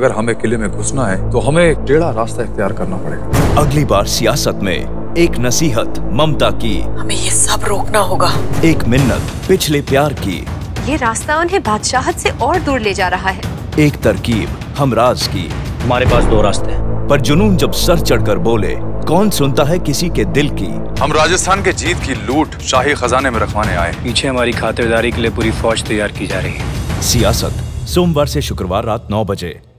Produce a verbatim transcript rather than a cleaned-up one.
अगर हमें किले में घुसना है तो हमें टेढ़ा रास्ता इख्तियार करना पड़ेगा। अगली बार सियासत में एक नसीहत ममता की, हमें ये सब रोकना होगा। एक मिन्नत पिछले प्यार की, ये रास्ता उन्हें बादशाहत से और दूर ले जा रहा है। एक तरकीब हमराज की, हमारे पास दो रास्ते हैं। पर जुनून जब सर चढ़कर बोले, कौन सुनता है किसी के दिल की। हम राजस्थान के जीत की लूट शाही खजाने में रखवाने आए। पीछे हमारी खातिरदारी के लिए पूरी फौज तैयार की जा रही है। सियासत सोमवार से शुक्रवार रात नौ बजे।